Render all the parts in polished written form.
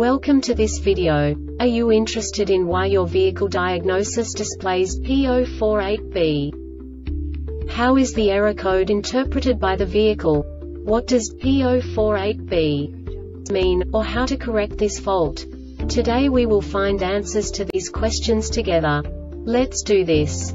Welcome to this video. Are you interested in why your vehicle diagnosis displays P048B? How is the error code interpreted by the vehicle? What does P048B mean, or how to correct this fault? Today we will find answers to these questions together. Let's do this.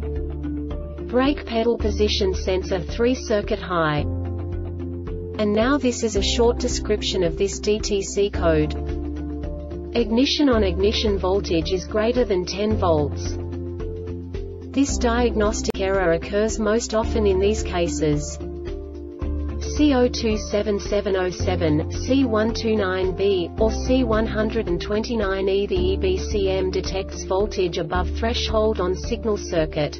brake pedal position sensor 3-circuit high. And now this is a short description of this DTC code. Ignition on ignition voltage is greater than 10 volts. This diagnostic error occurs most often in these cases: C027707, C129B, or C129E. The EBCM detects voltage above threshold on signal circuit.